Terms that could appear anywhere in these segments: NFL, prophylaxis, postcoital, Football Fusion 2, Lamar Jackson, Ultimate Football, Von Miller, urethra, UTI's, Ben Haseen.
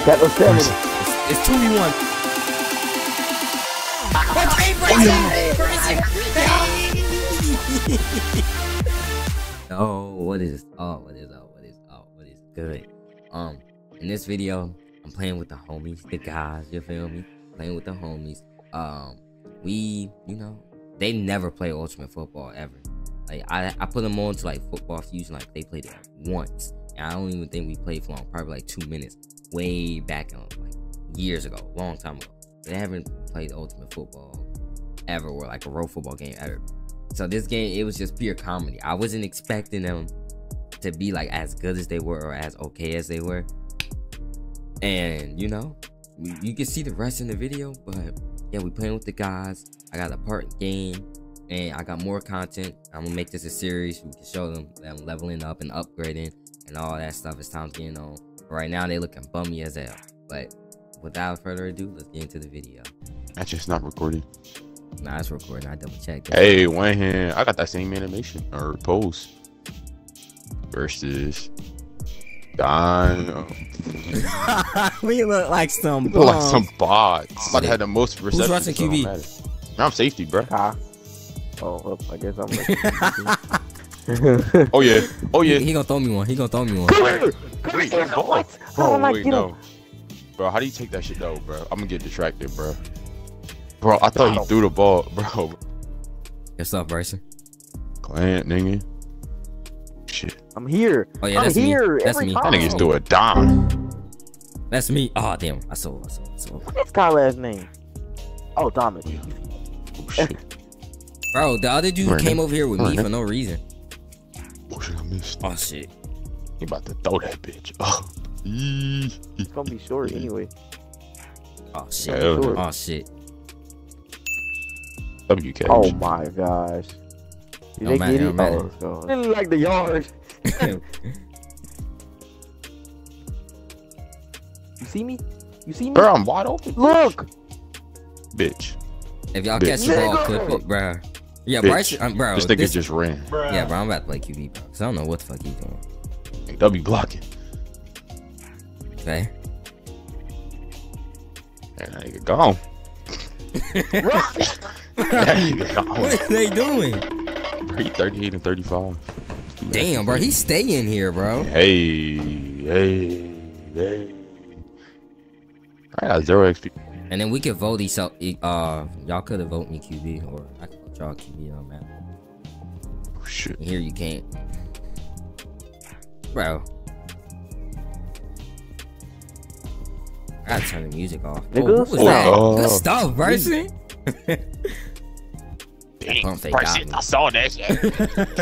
I got no stamina. It's 2v1. Oh, what is up? What is up? What is up? What is good? In this video, I'm playing with the homies, the guys. You feel me? Playing with the homies. We, you know, they never play Ultimate Football ever. Like I put them on to like Football Fusion, like they played it once. I don't even think we played for long, probably like 2 minutes, way back in like years ago, long time ago. They haven't played Ultimate Football ever, or like a real football game ever. So this game, it was just pure comedy. I wasn't expecting them to be like as good as they were or as okay as they were. And you know, you can see the rest in the video, but yeah, we playing with the guys. I got a part game. And I got more content. I'm gonna make this a series. We can show them that I'm leveling up and upgrading and all that stuff as time's getting on. But right now they looking bummy as hell. But without further ado, let's get into the video. That's just not recording. Nah, it's recording. I double checked. Hey, one hand. I got that same animation or pose versus Dino. We look like some bots. Like some bots. I had the most reception. Who's rushing QB? I'm safety, bro. Oh, oops, I guess I'm like oh yeah, oh yeah. He gonna throw me one. He gonna throw me one. Wait, what? Oh wait, no. Bro, how do you take that shit though, bro? I'm gonna get distracted, bro. Bro, I thought he threw the ball, bro. What's up, Bryson? Clint, nigga. Shit. I'm here. Oh yeah, that's I'm here. Me. That's me. That nigga's do a dime. That's me. Oh damn, I saw. What's Kyle's name? Oh, Dominic. Oh shit. Bro, the other dude came over here with me for no reason. Oh shit, I missed. Oh shit. He about to throw that bitch. Oh. It's gonna be short anyway. Oh shit. Oh shit. WK. Oh my gosh. Did they get it? Oh, it looked like the yard. You see me? You see me? Bro, I'm wide open. Look. Bitch. If y'all catch the ball, clip it, bro. Yeah, Bryson, bro. This nigga just ran. Yeah, bro, I'm about to play QB, bro. Cause I don't know what the fuck he's doing. W blocking. Okay. That nigga gone. What are they doing? Bro, he 38 and 35. Damn, bro, he's staying here, bro. Hey. I got 0 XP. And then we could vote each other. Y'all could have voted me QB, or I could vote y'all QB on that. Oh shit! Here you can't, bro. I gotta turn the music off. Oh, what was that? Good stuff, Bryson. Dang, Bryson, I saw that shit.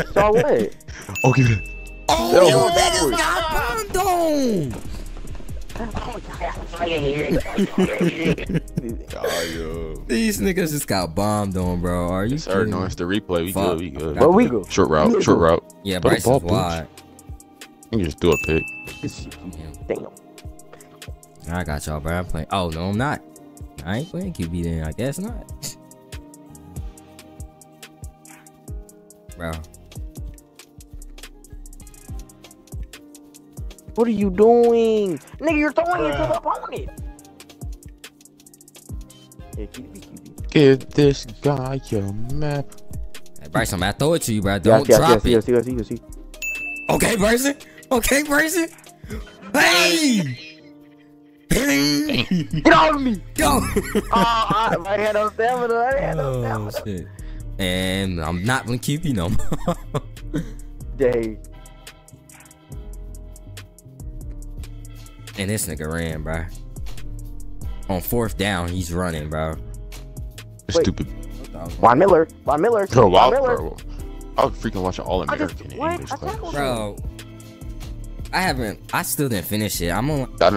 Saw what? Okay. Oh, yo, that is not Bondo. These niggas just got bombed on, bro. Are you? It's hurting us to replay. We good. But we go. Short route. Yeah, Bryce is wide. You just do a pick. Damn. I got y'all, bro. I'm playing. Oh no, I'm not. I ain't playing QB then. I guess not. Bro. What are you doing? Nigga, you're throwing it to the opponent. Yeah, QB. Give this guy your map. Hey, Bryson, I throw it to you, bro. Don't drop it. Okay, Bryson. Okay, Bryson. Hey! Get off of me! Go! I had no stamina. Oh, shit. And I'm not going to QB no more. Dang. And this nigga ran, bro. On 4th down, he's running, bro. Wait. Stupid. Von Miller. Bro, bro. I was freaking watching All-American in English class. Bro, I still didn't finish it. I'm on. Not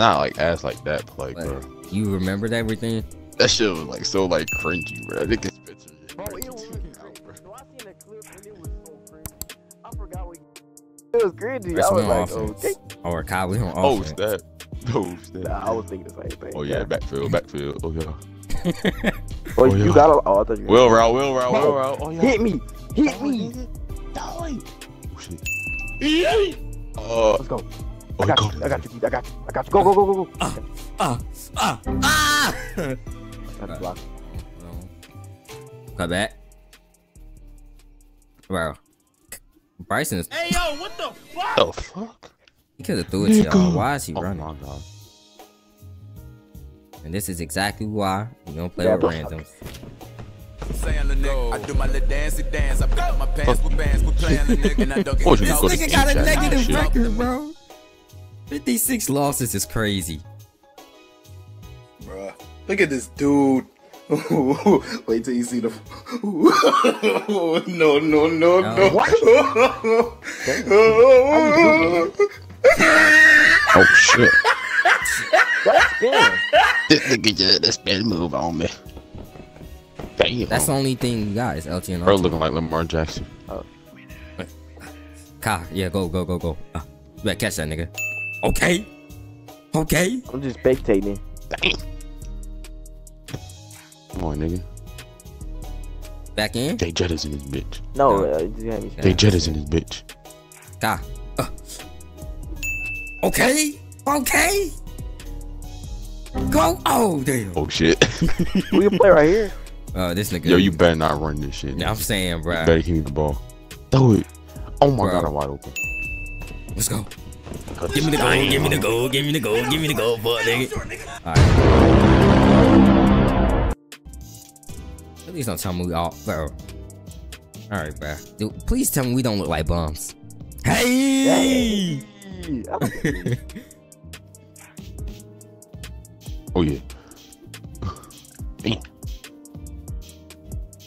like ass like that, but like, bro. You remembered everything? That shit was like so like cringy, bro. I think this bitch is it was crazy. I was like, okay. Or Kyle, we on offense. Oh, snap. Nah, I was thinking the same thing. Oh, yeah, backfield. Oh, yeah. Oh, you got a... Oh, I thought you Will route. Oh, yeah. Hit me. Oh, shit. Let's go. I got you. Go. That's blocked. Cut back. Wow. Bryson is. Hey, yo, what the fuck? The fuck? He could have threw it to y'all. Why is he running? My God. And this is exactly why you don't play with randoms. Saying the nigga, I do my little dancey dance. I got my pants with bands, we playing the nigga, and I don't get. This nigga got a negative record, bro. 56 losses is crazy. Bruh, look at this dude. Wait till you see the. No. What? Oh shit. This nigga did this bad move on me. Damn. That's the only thing you got is LT and Bro looking like Lamar Jackson. Oh. Yeah, go. You better catch that nigga. Okay. I'm just spectating. Damn. Come on, nigga. Back in? They Jett is in this bitch. No, they Jett is in this bitch. God. Okay. Go. Oh, damn. Oh, shit. We can play right here. This nigga. Yo, you better not run this shit. Yeah, I'm saying, bro. You better keep the ball. Throw it. Oh my God, I'm wide open. Let's go. Give me the goal, fuck, nigga. Alright. At least don't tell me we all, bro. Alright, bro. Dude, please tell me we don't look like bums. Hey! Oh, yeah. Damn.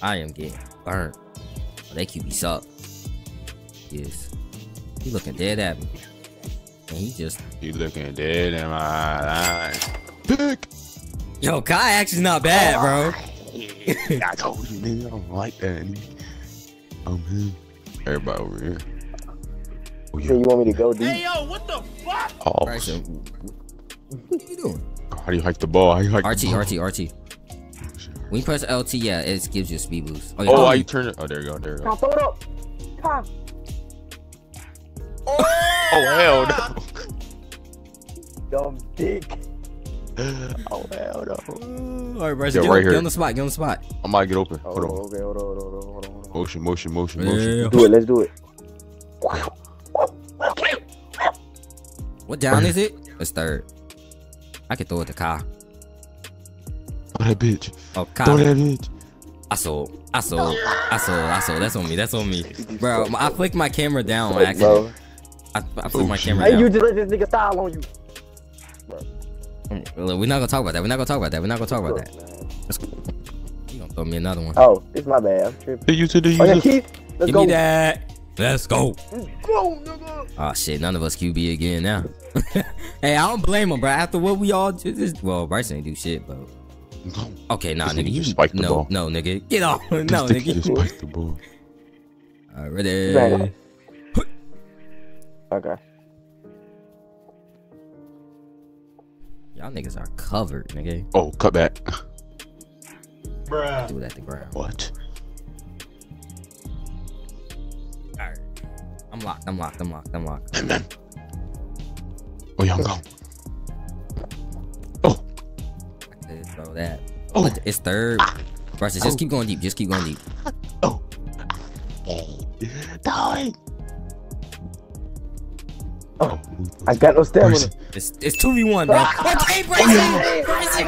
I am getting burnt. Oh, that QB suck. Yes. He looking dead at me. And he just. You looking dead in my eyes. Pick. Yo, Kai actually not bad, bro. I told you, nigga. I don't like that, nigga. I'm here. Everybody over here. Oh, yeah. So you want me to go deep? Hey, yo, what the fuck? Oh, Bryson, what are you doing? How do you hike the ball? How do you hike the ball? RT. When you press LT, yeah, it gives you a speed boost. Oh, yeah. Oh, you turn it. Oh, there you go. Come throw it up. Come. Oh, hell no. Dumb dick. Oh, hell no. All right, Bryson, yeah, get on the spot. I might get open. Hold on. Okay, hold on. Motion. Yeah. Let's do it. What down is it? It's third. I can throw it to Kyle. Throw that bitch. I sold. That's on me. Bro, I flicked my camera down on accident. I flicked my camera down. Hey, you just let this nigga style on you. Look, We're not gonna talk about that. Let's go. You gonna throw me another one. Oh, it's my bad. I'm tripping. Let's go. Oh shit, none of us QB again now. Hey, I don't blame him, bro. After what we all just, well, Bryson ain't do shit, bro. Okay, nah, nigga, you spiked the ball. No, nigga, get off. No, nigga, you spiked the ball. All right, ready? Okay. Y'all niggas are covered, nigga. Oh, cut back. Bruh. Do it at the ground. What? All right. I'm locked. And then. Oh, y'all go. Throw that. Oh, it's third. Bryson, just keep going deep. Oh. Die. Oh. I got no stamina. It's 2v1, bro. Okay, Bryson.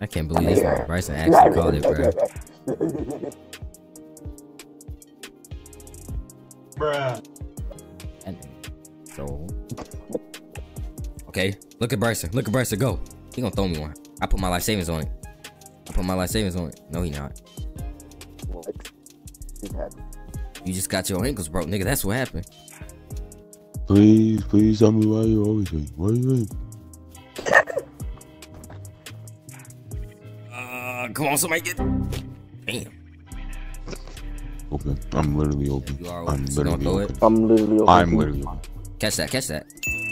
I can't believe this one. Bryson actually called it, bro. So. Okay, look at Bryson, go. He gonna throw me one. I put my life savings on it. No, he not. What? You just got your ankles broke, nigga. That's what happened. Please tell me why you always hate. Why you hate? Come on, somebody get. Damn. Open. I'm literally open. Catch that.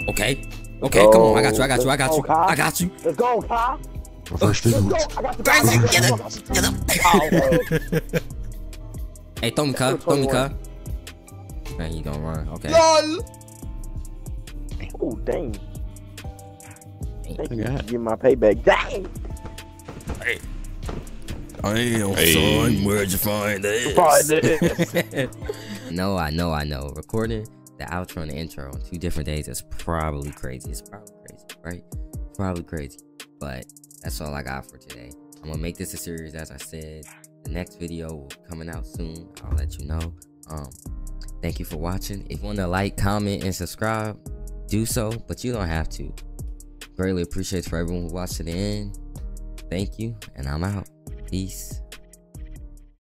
Okay, come on. I got you. Let's go, Kyle. Get up. Hey, throw me, Kyle. Man, he gonna run. Okay. LOL! Oh, dang. Give my payback. Dang! Hey. Damn, hey. Son, where'd you find this? Find this. I know. Recording the outro and the intro on two different days is probably crazy. It's probably crazy, right? Probably crazy. But that's all I got for today. I'm gonna make this a series, as I said. The next video will be coming out soon. I'll let you know. Thank you for watching. If you want to like, comment, and subscribe, do so, but you don't have to. Greatly appreciate for everyone who watched to the end. Thank you, and I'm out. Peace.